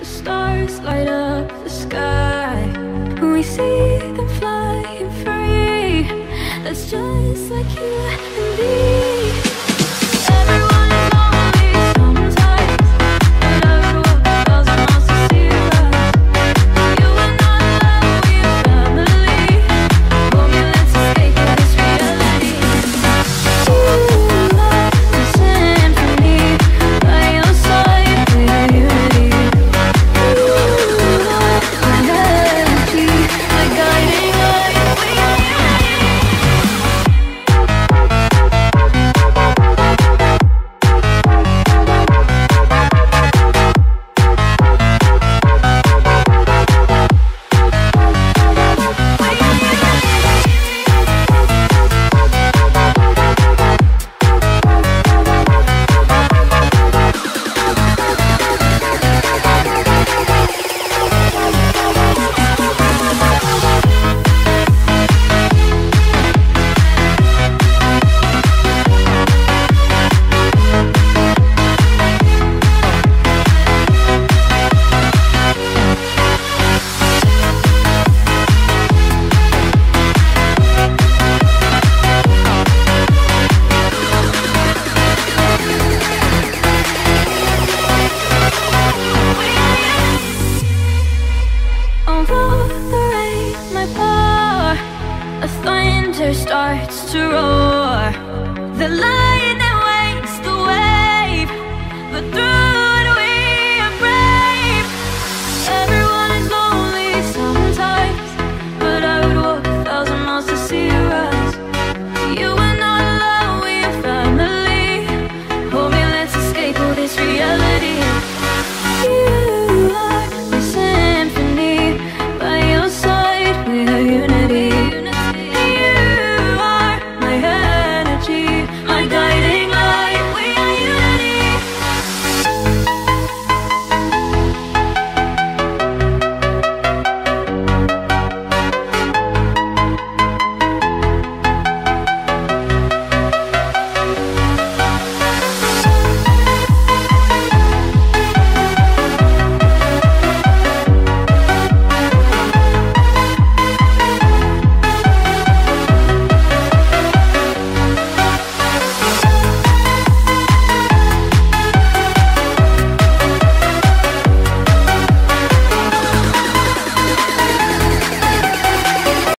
The stars light up the sky when we see them flying free. That's just like you and me.